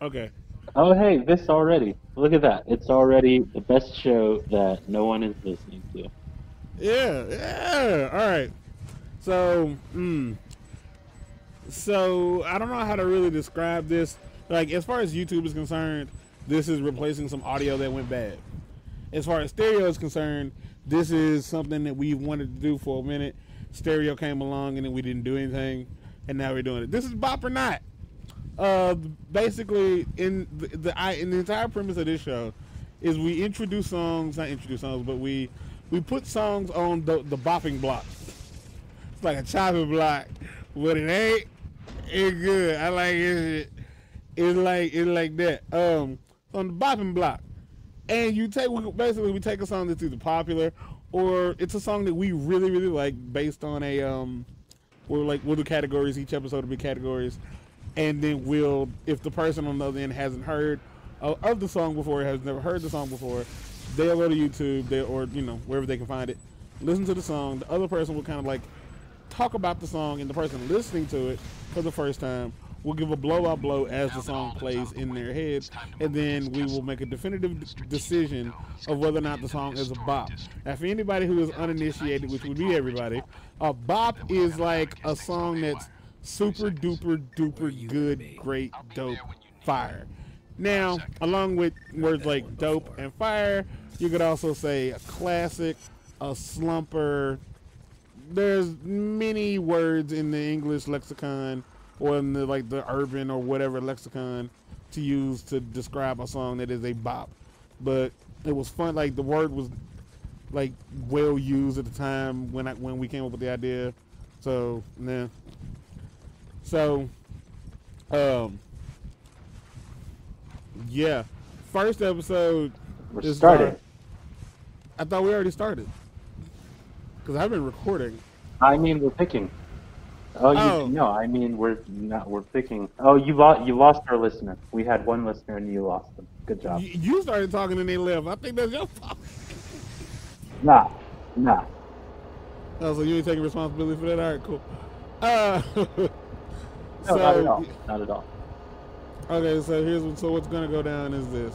Okay. Oh, hey, this already. Look at that. It's already the best show that no one is listening to. Yeah, yeah. All right. So, so I don't know how to really describe this. Like, as far as YouTube is concerned, this is replacing some audio that went bad. As far as stereo is concerned, this is something that we wanted to do for a minute. Stereo came along, and then we didn't do anything, and now we're doing it. This is Bop or Not. Basically, in the entire premise of this show is we introduce songs, not introduce songs, but we put songs on the bopping blocks. It's like a chopping block, but it ain't. It's good. I like it. It's like that. On the bopping block, and you take we take a song that's either popular or it's a song that we really, really like based on a we'll do categories. Each episode will be categories. And then we'll, if the person on the other end hasn't heard of the song before, has never heard the song before, they'll go to YouTube or, you know, wherever they can find it, listen to the song. The other person will kind of like talk about the song, and the person listening to it for the first time will give a blowout blow as the song plays in their head. And then we will make a definitive decision of whether or not the song is a bop. Now, for anybody who is uninitiated, which would be everybody, a bop is like a song that's super duper duper good, great, dope, fire. Now, along with words like dope and fire, you could also say a classic, a slumper. There's many words in the English lexicon or in the, like, the urban or whatever lexicon to use to describe a song that is a bop. But it was fun, like the word was like well used at the time when we came up with the idea. So, yeah. So, yeah, first episode. We're started. I thought we already started. Because I've been recording. I mean, we're picking. Oh, you, no, I mean, we're picking. Oh, you lost our listener. We had one listener and you lost them. Good job. You started talking and they left. I think that's your fault. Nah. Oh, so you ain't taking responsibility for that? All right, cool. No, not at all. Not at all. Okay, so what's gonna go down is this.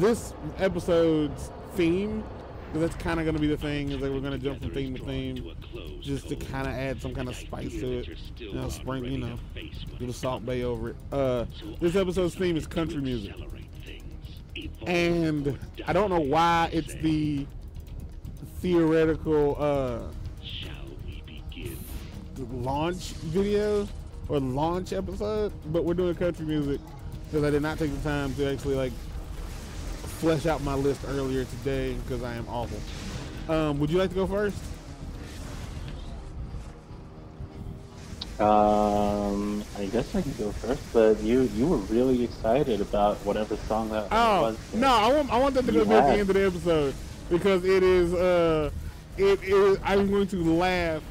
This episode's theme, because that's kind of gonna be the thing. Is like we're gonna jump from theme to theme, just to kind of add some kind of spice to it. You know, sprinkle, you know, do the Salt Bay over it. This episode's theme is country music, and I don't know why it's the theoretical launch video or launch episode, but we're doing country music because I did not take the time to actually like flesh out my list earlier today because I am awful. Would you like to go first? I guess I can go first, but you were really excited about whatever song that was. Oh no, I want that to go at the end of the episode because it is I'm going to laugh.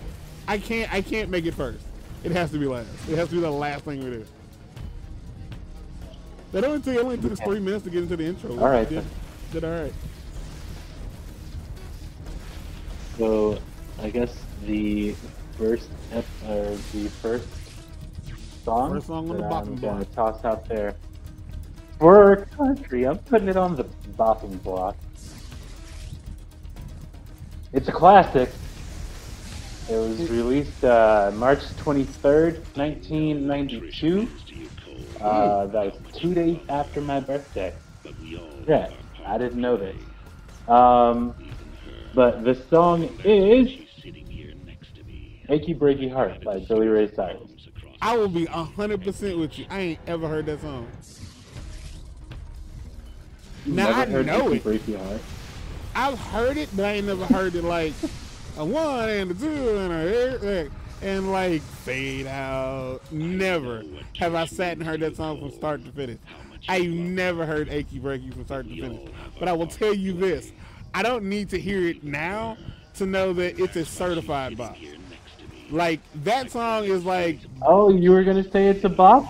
I can't make it first. It has to be last. It has to be the last thing we do. That only took us 3 minutes to get into the intro. All right. Did all right. So, I guess the first song that on the bottom block. I'm gonna toss out there for country. I'm putting it on the bottom block. It's a classic. It was released March 23rd, 1992. That was 2 days after my birthday. Yeah, I didn't know this. But the song is Achy Breaky Heart by Billy Ray Cyrus. I will be 100% with you. I ain't ever heard that song. Now I know it. Breaky Heart. I've heard it, but I ain't never heard it like... A one and a two and a and like fade out. Never have I sat and heard that song from start to finish. I've never heard Achy Breaky from start to finish. But I will tell you this: I don't need to hear it now to know that it's a certified bop. Like that song is like. Oh, you were gonna say it's a bop?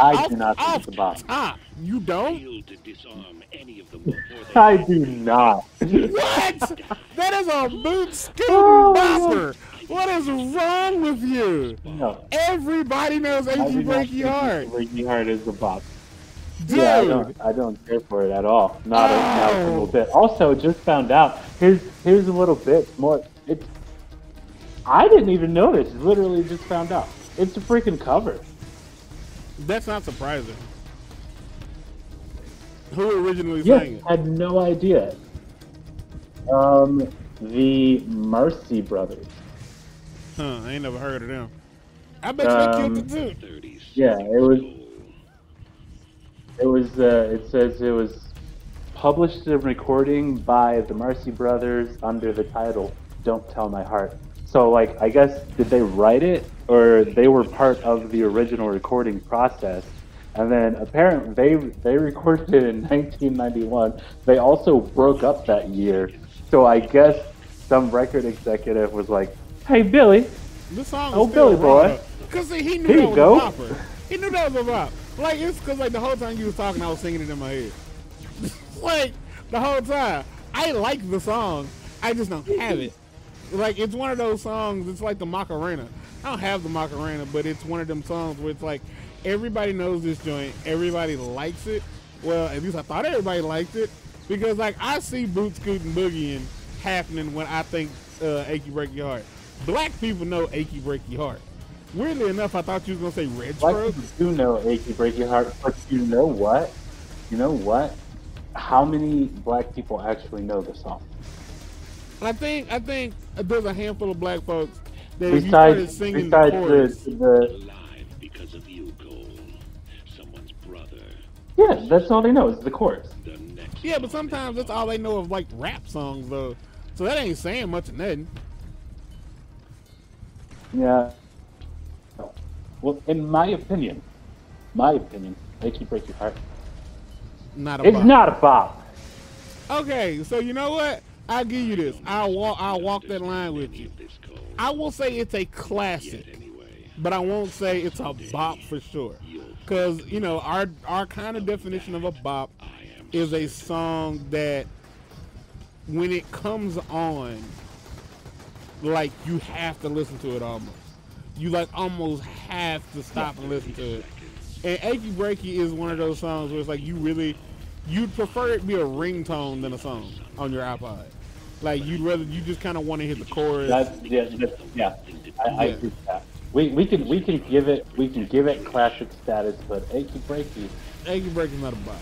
I do not think it's a bop. You don't? I do not. What? That is a boot scooter bopper. What is wrong with you? No. Everybody knows Achy Breaky Heart. Breaky Heart is the bop. Dude. Yeah, I don't care for it at all. Not a little bit. Also, just found out. Here's a little bit more. It's. I didn't even notice. Literally, just found out. It's a freaking cover. That's not surprising. Who originally sang it? I had no idea. The Marcy Brothers. Huh? I ain't never heard of them. I bet you they killed the dude. Yeah, it was. It was. It says it was published and recording by the Marcy Brothers under the title "Don't Tell My Heart." So, like, I guess did they write it, or they were part of the original recording process? And then apparently they recorded it in 1991. They also broke up that year. So I guess some record executive was like, "Hey Billy, this song is Billy boy," because he knew that was a popper. He knew that was a bop. Like it's because like the whole time you was talking, I was singing it in my head. Like the whole time, I like the song. I just don't have it. Like it's one of those songs. It's like the Macarena. I don't have the Macarena, but it's one of them songs where it's like. Everybody knows this joint. Everybody likes it. Well, at least I thought everybody liked it because, like, I see boot scootin' boogieing happening when I think Achy Breaky Heart. Black people know Achy Breaky Heart. Weirdly enough, I thought you was gonna say Red Stripes. Black people do know Achy Breaky Heart, but you know what? You know what? How many black people actually know the song? I think there's a handful of black folks that besides, if you started singing the chorus, because of you. Yeah, that's all they know is the chorus. Yeah, but sometimes that's all they know of like rap songs though. So that ain't saying much of nothing. Yeah. Well, in my opinion, Achy Breaky Heart. It's not a bop. Okay, so you know what? I'll give you this. I'll walk that line with you. I will say it's a classic, but I won't say it's a bop for sure. Because, you know, our kind of definition of a bop is a song that when it comes on, like, you have to listen to it almost. You, like, almost have to stop and listen to it. And Achy Breaky is one of those songs where it's like you really, you'd prefer it be a ringtone than a song on your iPod. Like, you'd rather, you just kind of want to hit the chorus. I agree with that. We can give it classic status, but Achy Breaky's not a bop.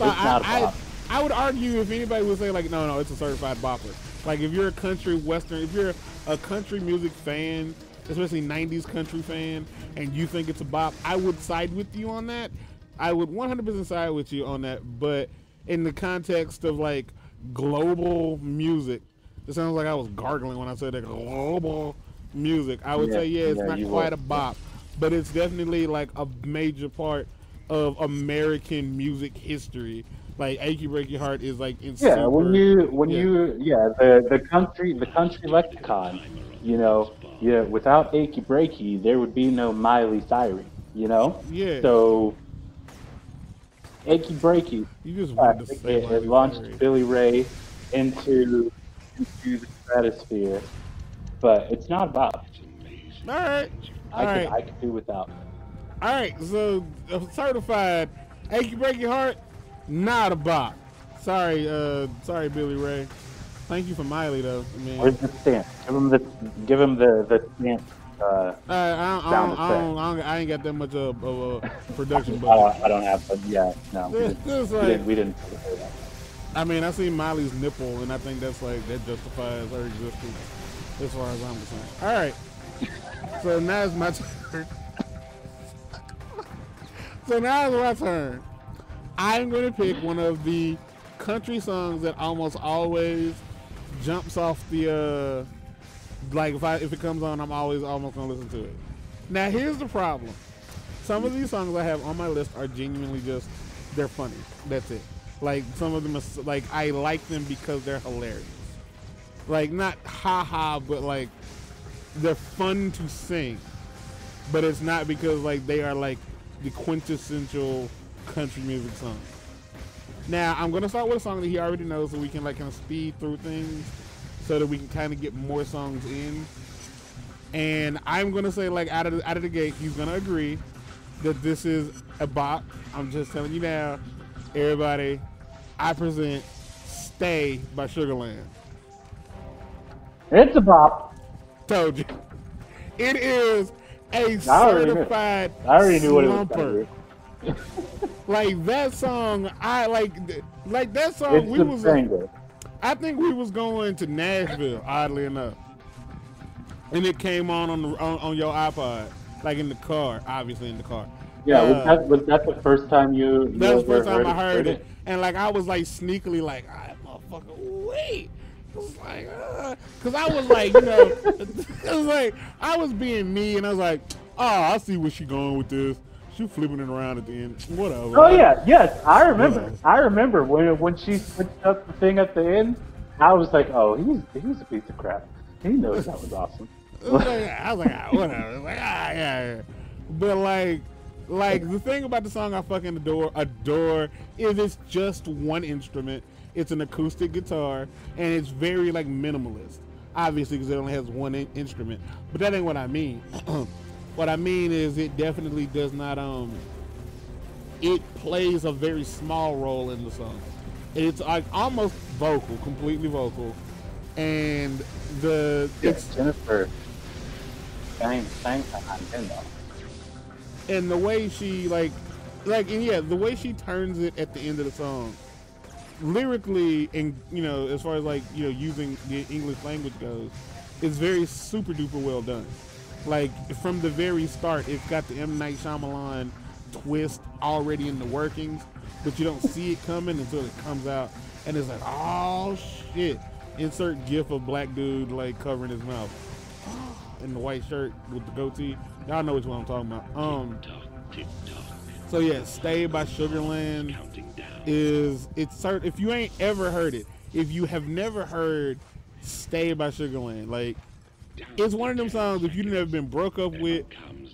I would argue if anybody would say like no, it's a certified bopper. Like if you're a country western, if you're a country music fan, especially 90s country fan, and you think it's a bop, I would side with you on that. I would 100% side with you on that. But in the context of like global music, it sounds like I was gargling when I said that global. Music, I would say, it's not quite a bop, but it's definitely like a major part of American music history. Like Achy Breaky Heart is like the country lexicon, you know, without Achy Breaky there would be no Miley Cyrus, you know. Yeah. So Achy Breaky, you just wanted to say it launched Billy Ray into the stratosphere. But it's not about. All right. I can do without. All right. So certified Achy Breaky Heart, not a bop. Sorry, Billy Ray. Thank you for Miley though. I mean, where's the stamp? Give him the stamp. I ain't got that much of a production. I don't have. Yeah. No. We didn't. I mean, I see Miley's nipple, and I think that's like that justifies her existence. As far as I'm concerned. All right. So now it's my turn. I'm going to pick one of the country songs that almost always jumps off the, like if it comes on, I'm always almost going to listen to it. Now here's the problem. Some of these songs I have on my list are genuinely just, they're funny. That's it. Like some of them are, like I like them because they're hilarious. Like not haha, but like they're fun to sing, but it's not because like they are like the quintessential country music song. Now I'm gonna start with a song that he already knows, so we can like kind of speed through things, so that we can kind of get more songs in. And I'm gonna say, like, out of the gate, he's gonna agree that this is a bop. I'm just telling you now, everybody, I present "Stay" by Sugarland. It's a bop. Told you. It is a certified slumper. I already knew what it was about. Like that song, I like that song. It's we was, I think we was going to Nashville, oddly enough, and it came on your iPod, like in the car, obviously in the car. Yeah, was that the first time you? That was the first time I heard it, and like I was like sneakily like, "Ah, motherfucker, wait." I was like, because I was like, you know, it was like I was being me, and I was like, oh, I see where she going with this. She flipping it around at the end, whatever. Oh yeah, yes, I remember. Whatever. I remember when she switched up the thing at the end. I was like, oh, he's a piece of crap. He knows that was awesome. I was like, ah, whatever. Like, ah, yeah. But like the thing about the song I fucking adore is it's just one instrument. It's an acoustic guitar, and it's very, like, minimalist, obviously, because it only has one instrument. But that ain't what I mean. What I mean is it definitely does not, it plays a very small role in the song. It's, like, almost vocal, completely vocal. And it's Jennifer. And the way she, the way she turns it at the end of the song, lyrically, and you know, as far as like, you know, using the English language goes, it's very super duper well done. Like from the very start, it's got the M. Night Shyamalan twist already in the workings, but you don't see it coming until it comes out, and it's like, oh shit! Insert gif of black dude like covering his mouth in the white shirt with the goatee. Y'all know which one I'm talking about. So yeah, "Stay" by Sugarland is if you ain't ever heard it, if you have never heard "Stay" by Sugarland, like it's one of them songs if you've never been broke up with,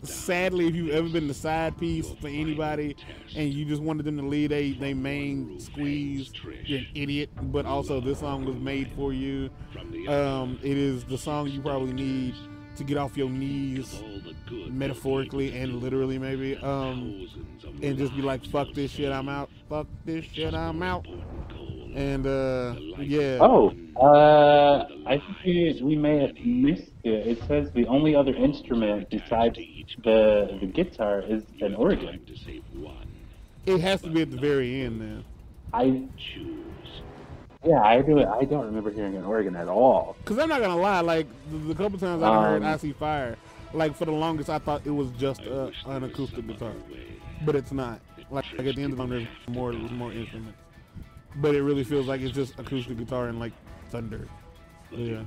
sadly if you've ever been the side piece for anybody and you just wanted them to lead they main squeeze, you're an idiot. But also this song was made for you. It is the song you probably need to get off your knees, metaphorically and literally maybe, and just be like, fuck this shit, I'm out. Fuck this shit, I'm out. And yeah. Oh, I think we may have missed it. It says the only other instrument besides the guitar is an organ. It has to be at the very end, man. Yeah, I don't remember hearing an organ at all. Because I'm not going to lie, like, the couple times I heard I See Fire, like, for the longest, I thought it was just an acoustic guitar. But it's not. Like at the end of the song, there's more instruments. But it really feels like it's just acoustic guitar and, like, thunder. Yeah.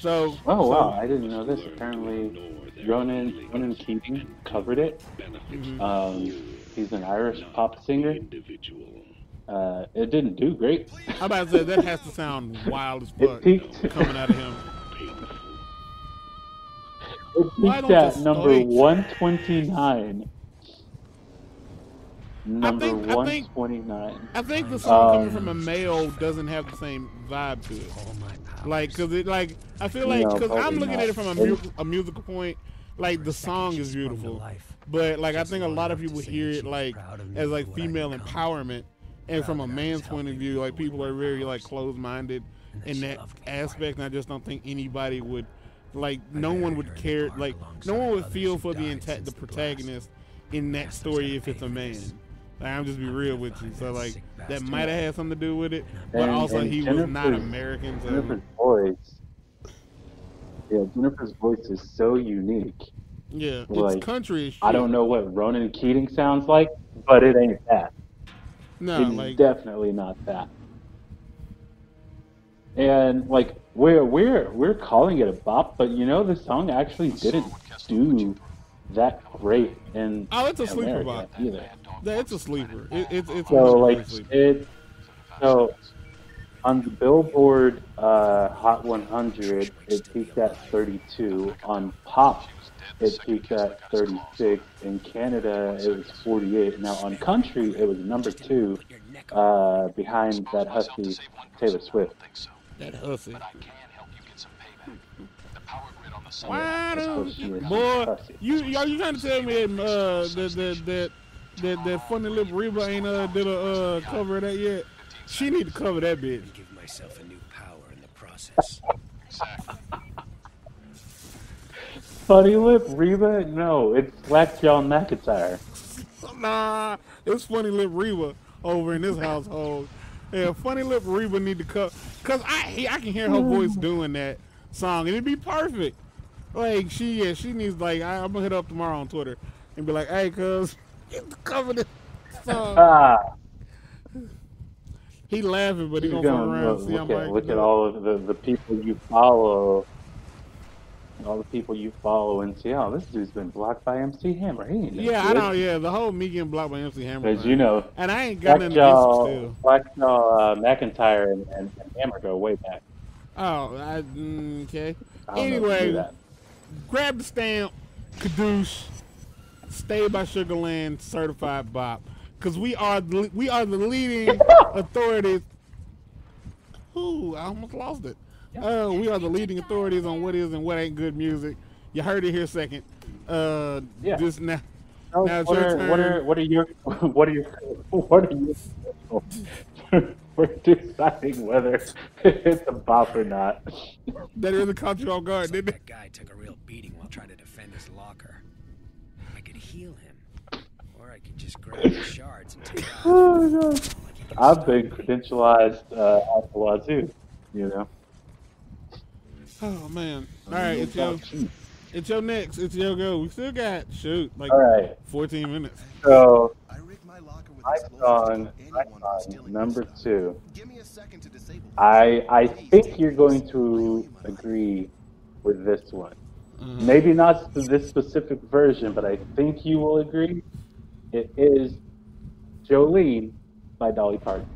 So, oh, wow, I didn't know this. Apparently, Ronan Keating covered it. Mm-hmm. He's an Irish pop singer. It didn't do great. I'm about to say that has to sound wild as fuck coming out of him. It peaked at number 129. Number 129. I think the song coming from a male doesn't have the same vibe to it. Like, cause it, like, I feel like, cause I'm looking at it from a musical point. Like the song is beautiful, but like I think a lot of people hear it like as like female empowerment. And from a man's point of view, like people are very like closed-minded in that aspect, and I just don't think anybody would, like, no one would care, like no one would feel for the protagonist in that story if it's a man. Like, I'm just be real with you. So like that might have had something to do with it, but also he was not American. So. Jennifer's voice, yeah, Jennifer's voice is so unique. Yeah, like, it's country. I don't know what Ronan Keating sounds like, but it ain't that. No, it's like, definitely not that. And like we're calling it a bop, but you know the song actually didn't do that great. And oh, it's a sleeper bop either. Yeah, it's a sleeper. It's so like sleeper. So on the Billboard Hot 100, it peaked at 32. On pop, it peaked at 36. In Canada, it was 48. Now, on country, it was number 2 behind that hussy Taylor Swift. That hussy. Why don't you, boy? You trying to tell me that that funny little Reba ain't did a cover of that yet? She need to cover that bitch. Give myself a new power in the process. Funny Lip Reba? No, it's Black John McIntyre. Nah, it's Funny Lip Reba over in this household. Yeah, Funny Lip Reba need to cover, cause I can hear her voice doing that song and it'd be perfect. Like she needs, like, I'm gonna hit up tomorrow on Twitter and be like, hey, cuz, cover this song. He laughing, but he's gonna come around and see how much. Look at all of the people you follow. All the people you follow and see, oh, this dude's been blocked by MC Hammer. He ain't I know, the whole me getting blocked by MC Hammer. As you know. And I ain't got into Instagram still. Blackjaw, McIntyre, and Hammer go way back. Oh, okay. Anyway, Grab the Stamp, Kadoosh, Stay by Sugarland, Certified Bop. Because we are the leading authorities. Ooh, I almost lost it. We are the leading authorities on what is and what ain't good music. You heard it here second. Just now. Now it's your turn. What are your we're deciding whether it's a bop or not. That is a country on guard, didn't it? That guy took a real beating while trying to defend his locker. I could heal him, or I could just grab his shards and take it out. Oh my God! I've been credentialized at the wazoo, you know. Oh man! All right, it's your next. It's your go. We still got like 14 minutes. So my song number 2. I think you're going to agree with this one. Maybe not this specific version, but I think you will agree. It is Jolene by Dolly Parton.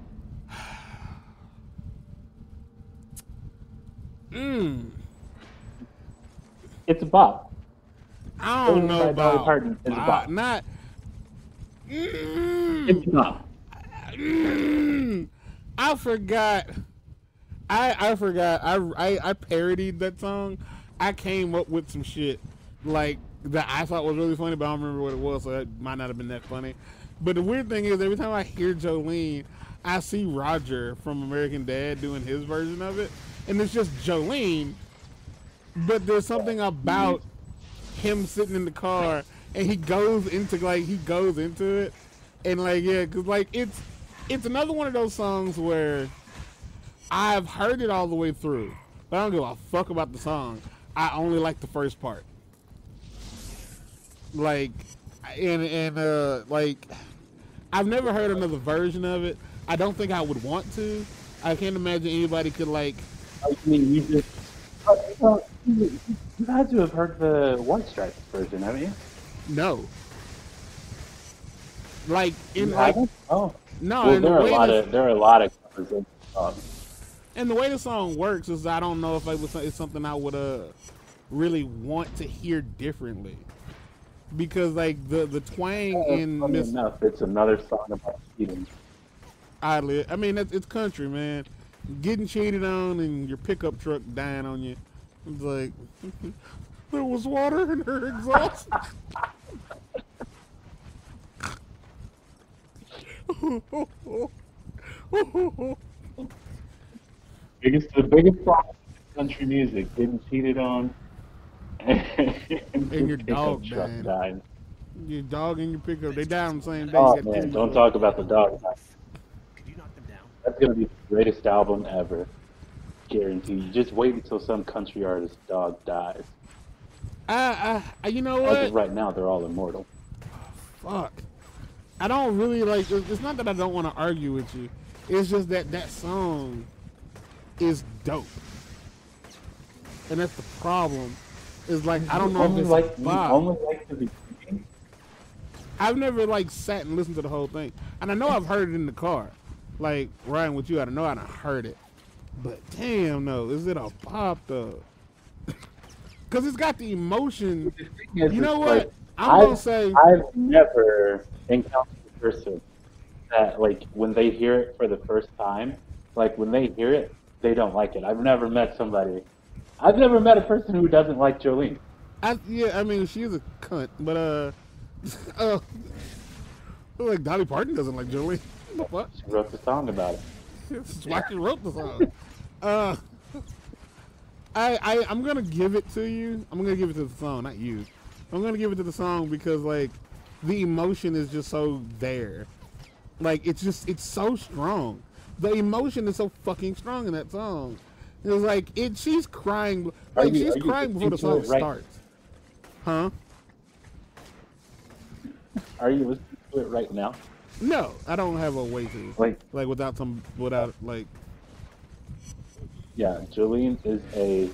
It's a bop. I don't know about Dolly Parton. It's a bop. Not. It's a bop. I forgot. I forgot. I parodied that song. I came up with some shit like that I thought was really funny, but I don't remember what it was, so it might not have been that funny. But the weird thing is, every time I hear Jolene, I see Roger from American Dad doing his version of it. And it's just Jolene, but there's something about him sitting in the car and he goes into it and cause it's another one of those songs where I've heard it all the way through, but I don't give a fuck about the song. I only like the first part. I've never heard another version of it. I don't think I would want to. I can't imagine anybody could you had to have heard the White Stripes version, haven't you? No. There are a lot of covers in the song. And the way the song works is I don't know if it's something I would really want to hear differently, because the twang it's another song about cheating. I mean, it's country, man. Getting cheated on and your pickup truck dying on you. It's like, there was water in her exhaust. The biggest problem in country music, getting cheated on and your dog died. Your dog and your pickup, they died on the same day. Oh man, don't talk about the dog. That's gonna be the greatest album ever, guarantee you. Just wait until some country artist's dog dies. You know what? As of right now, they're all immortal. Fuck. I don't really like. It's not that I don't want to argue with you. It's just that that song is dope, and that's the problem. Is I don't know if it's I've never sat and listened to the whole thing, and I know I've heard it in the car. Riding with you, I don't know, I done heard it. But damn, no, is it a pop though? Because it's got the emotion. You know what? I've never encountered a person that, when they hear it for the first time, when they hear it, they don't like it. I've never met somebody I've never met a person who doesn't like Jolene. Yeah, I mean, she's a cunt, but like Dolly Parton doesn't like Jolene. What? She wrote the song about it. That's why she wrote the song. I'm gonna give it to you. I'm gonna give it to the song, not you. I'm gonna give it to the song because like the emotion is just so there. Like it's so strong. The emotion is so fucking strong in that song. It was like she's crying. Like she's crying before the song starts. Huh? Are you listening to it right now? No, I don't have a way to. Like without some, without like. Yeah, Jolene is a,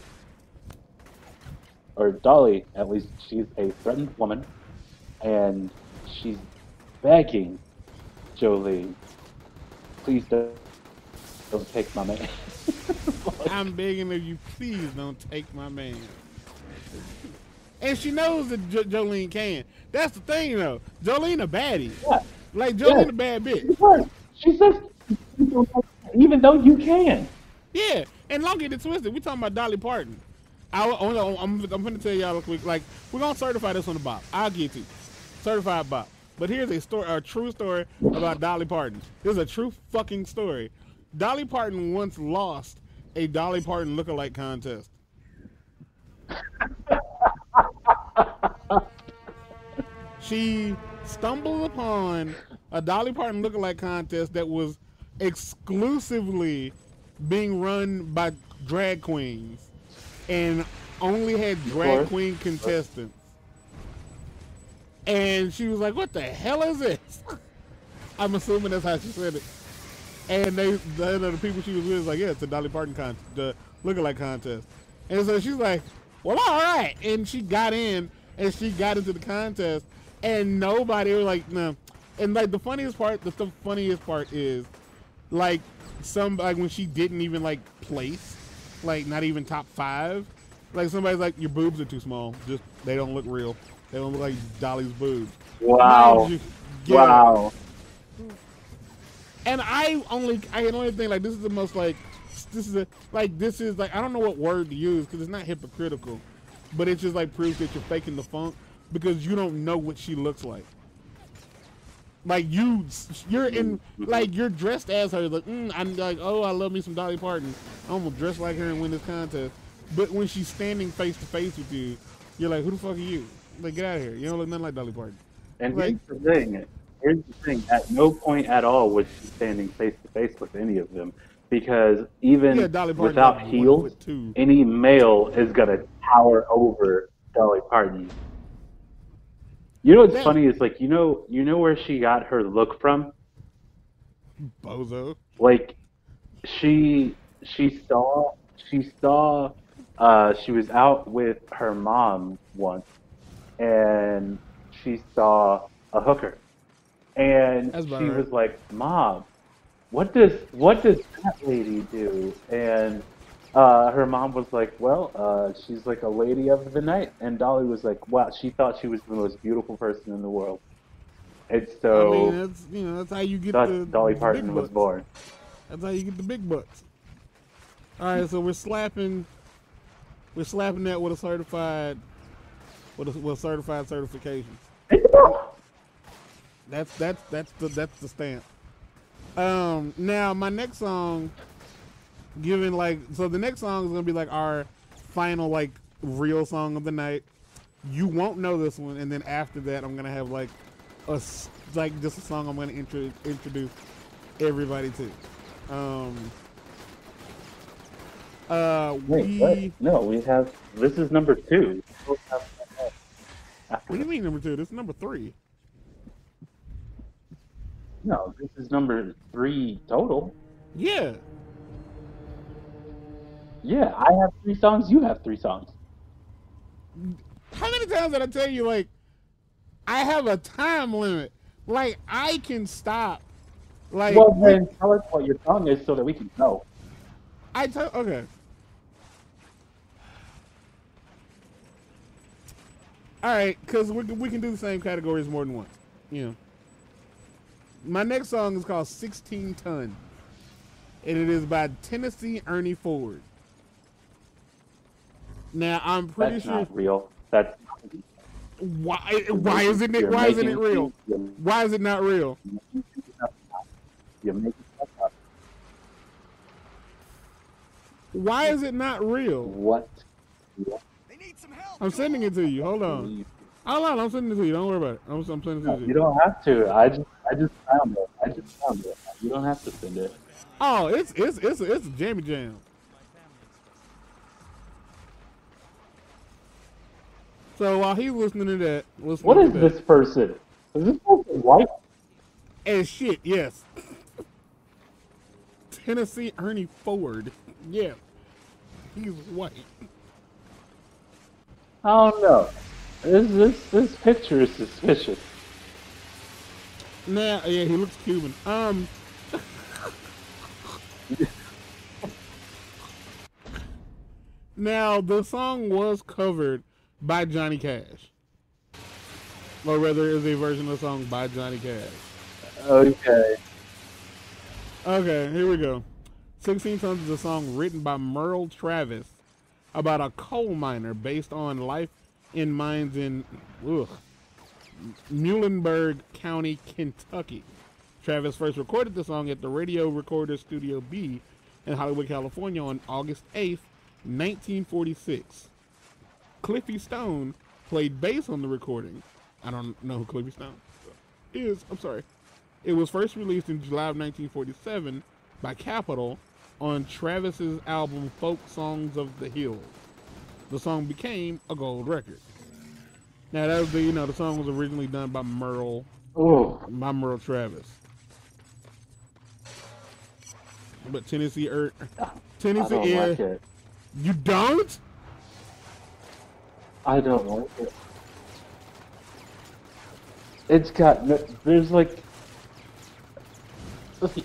or Dolly at least, she's a threatened woman, and she's begging Jolene, please don't take my man. I'm begging of you, please don't take my man. And she knows that Jolene can. That's the thing, though. Jolene a baddie. Yeah. Like Jolene a bad bitch. She says, even though you can. Yeah, and don't get it twisted. We're talking about Dolly Parton. I'm going to tell y'all quick. Like, we're going to certify this on the Bop. I'll get to you. Certified Bop. But here's a story, a true story about Dolly Parton. This is a true fucking story. Dolly Parton once lost a Dolly Parton lookalike contest. She stumbled upon a Dolly Parton lookalike contest that was exclusively being run by drag queens and only had drag queen contestants. And she was like, what the hell is this? I'm assuming that's how she said it. And the people she was with was like, yeah, it's a Dolly Parton lookalike contest. And so she's like, well, all right. And she got in and she got into the contest and nobody was like, no. And like the funniest part is like, when she didn't even like place, like not even top 5, like somebody's like, your boobs are too small. Just, they don't look real. They don't look like Dolly's boobs. Wow. Wow. And I can only think like, this is like, I don't know what word to use because it's not hypocritical, but it just like proves that you're faking the funk because you don't know what she looks like. Like you're dressed as her. Like I'm like, oh, I love me some Dolly Parton. I'm gonna dress like her and win this contest. But when she's standing face to face with you, you're like, who the fuck are you? Like, get out of here. You don't look nothing like Dolly Parton. And like, here's the thing. At no point at all was she standing face to face with any of them, because even without heels, any male is gonna tower over Dolly Parton. You know what's funny is like you know where she got her look from? Bozo. Like she saw she was out with her mom once and she saw a hooker. And she was like, Mom, what does that lady do? And her mom was like, well, she's like a lady of the night. And Dolly was like, wow, she thought she was the most beautiful person in the world. And so, I mean, that's, you know, that's how you get the Dolly Parton was born. That's how you get the big bucks. All right, so we're slapping that with a certified certification. That's the stamp. Now my next song. The next song is gonna be like our final like real song of the night. You won't know this one, and then after that, I'm gonna have like a just a song I'm gonna introduce everybody to. This is number 2. What do you mean number 2? This is number 3. No, this is number 3 total. Yeah. Yeah, I have 3 songs, you have 3 songs. How many times did I tell you, like, I have a time limit? Like, I can stop. Like, well, then tell us what your song is so that we can know. Okay. All right, because we can do the same categories more than once. You know. My next song is called 16 Ton, and it is by Tennessee Ernie Ford. Now I'm pretty sure that's not real. That's why isn't it real? Why is it not real? You're making stuff up. Why is it not real? What? They need some help. I'm sending it to you. Hold on. I'm sending it to you. Don't worry about it. I'm sending it to you. You don't have to. I just found it. You don't have to send it. Oh, it's a jammy jam. So while he's listening to that, this person? Is this person white? As shit, yes. Tennessee Ernie Ford. Yeah. He's white. I don't know. This picture is suspicious. Nah, yeah, he looks Cuban. Now, the song was covered by Johnny Cash. Or rather, it is a version of the song by Johnny Cash. Okay. Okay, here we go. 16 Tons is a song written by Merle Travis about a coal miner based on life in mines in Muhlenberg County, Kentucky. Travis first recorded the song at the Radio Recorder Studio B in Hollywood, California on August 8th, 1946. Cliffy Stone played bass on the recording. I don't know who Cliffy Stone is. I'm sorry. It was first released in July of 1947 by Capitol on Travis's album Folk Songs of the Hills. The song became a gold record. Now that was the song was originally done by Merle Travis. But Tennessee Ernie. Like you don't? I don't like it. It's got, there's like,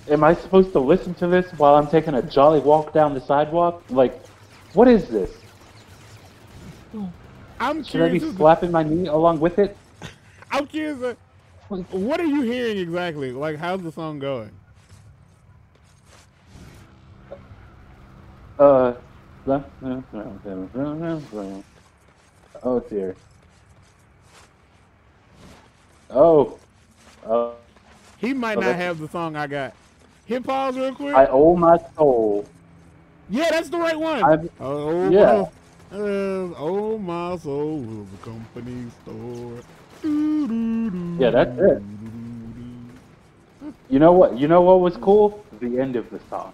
am I supposed to listen to this while I'm taking a jolly walk down the sidewalk? Like, what is this? Should I be slapping my knee along with it? I'm curious, what are you hearing exactly? Like, how's the song going? Oh dear. Oh. He might not have the song I got. Hit pause real quick. I owe my soul. Yeah, that's the right one. Oh my soul will the company store. Yeah, that's it. You know what? You know what was cool? The end of the song.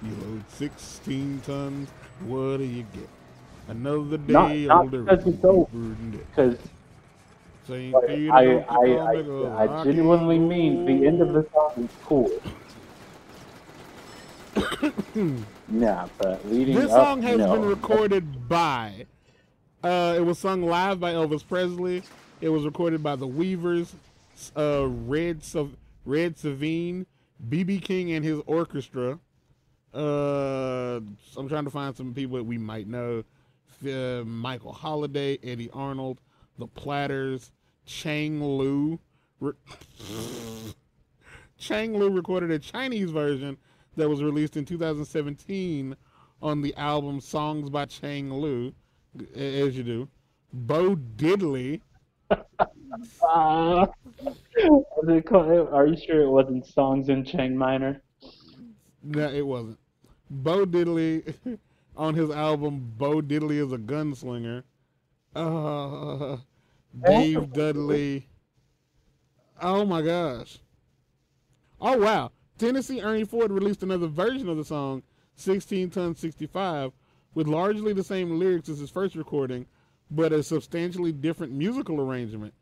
You load 16 tons. What do you get? Another day older. Because I genuinely mean the end of the song is cool. Nah, but leading up, this song has been recorded by. It was sung live by Elvis Presley. It was recorded by the Weavers, Red Sovine, B.B. King and his orchestra. I'm trying to find some people that we might know. Michael Holiday, Eddie Arnold, The Platters, Chang Lu. Chang Lu recorded a Chinese version that was released in 2017 on the album Songs by Chang Lu, as you do. Bo Diddley. Are you sure it wasn't Songs in Chang Minor? No, it wasn't. Bo Diddley on his album Bo Diddley is a Gunslinger. Dave Dudley. Oh my gosh. Oh wow. Tennessee Ernie Ford released another version of the song 16 Tons 65 with largely the same lyrics as his first recording, but a substantially different musical arrangement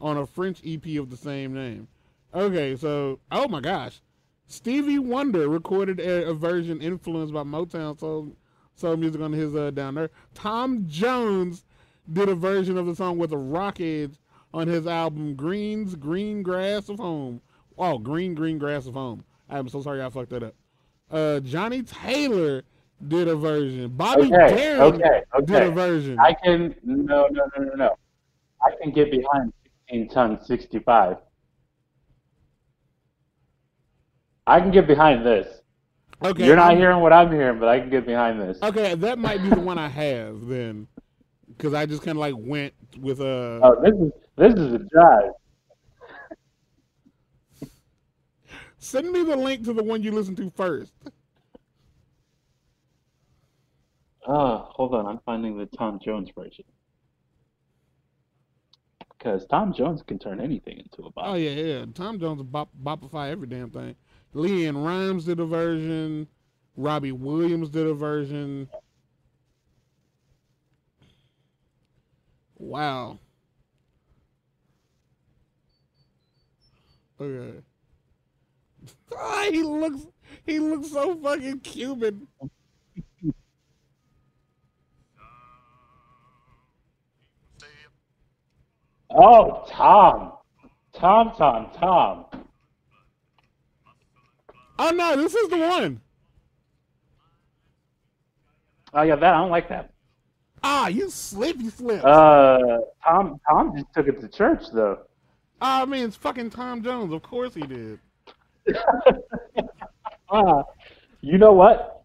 on a French EP of the same name. Okay, so oh my gosh. Stevie Wonder recorded a version influenced by Motown soul music on his Down There. Tom Jones did a version of the song with a rock edge on his album Green Grass of Home. Oh, Green Grass of Home. I'm so sorry I fucked that up. Johnny Taylor did a version. Bobby Darin did a version. I can get behind 16 Tons 65. I can get behind this. Okay. You're not hearing what I'm hearing, but I can get behind this. Okay, that might be the one I have then, because I just kind of like went with a. Oh, this is a drive. Send me the link to the one you listened to first. Hold on, I'm finding the Tom Jones version. Because Tom Jones can turn anything into a bop. Oh, yeah. Tom Jones bopify every damn thing. Leanne Rimes did a version. Robbie Williams did a version. Wow. Okay. He looks so fucking Cuban. Oh, Tom. Oh no, this is the one. Oh yeah, that I don't like that. Ah, you slip. Tom just took it to church though. I mean, it's fucking Tom Jones. Of course he did. You know what?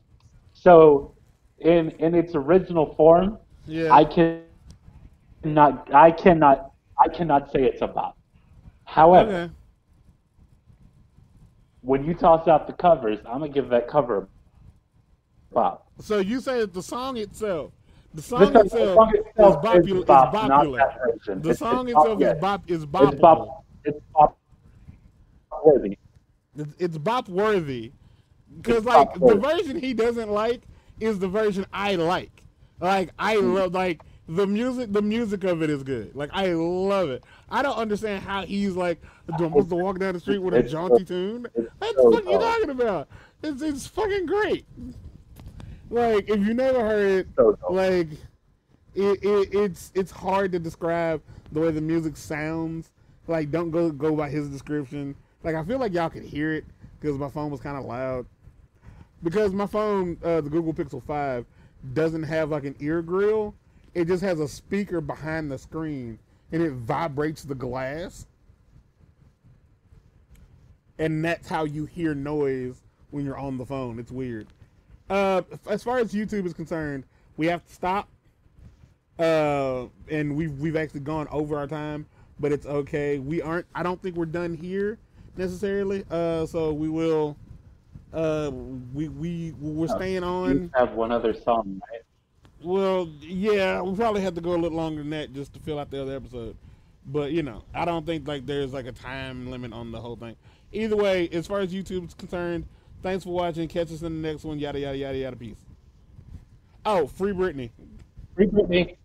So, in its original form, yeah. I cannot say it's a bop. However, okay. When you toss out the covers, I'm gonna give that cover a bop. So you say it's the song itself. The song itself is bopular. The song itself is bop. Is bop. It's bop worthy. It's bop worthy. Because like the version he doesn't like is the version I like. Like I love like. The music of it is good. Like I love it. I don't understand how he's like supposed to walk down the street with a jaunty tune. What the fuck are you talking about? It's fucking great. Like if you never heard it, like it's hard to describe the way the music sounds. Like don't go by his description. Like I feel like y'all could hear it because my phone was kind of loud. Because my phone, the Google Pixel 5, doesn't have like an ear grill. It just has a speaker behind the screen, and it vibrates the glass. And that's how you hear noise when you're on the phone. It's weird. As far as YouTube is concerned, we have to stop. And we've actually gone over our time, but it's okay. I don't think we're done here necessarily. So we will. We're staying on. You have one other song, right? Well, yeah, we probably have to go a little longer than that just to fill out the other episode. But, you know, I don't think, like, there's, like, a time limit on the whole thing. Either way, as far as YouTube's concerned, thanks for watching. Catch us in the next one. Yada, yada, yada, yada. Peace. Oh, free Britney. Free Britney.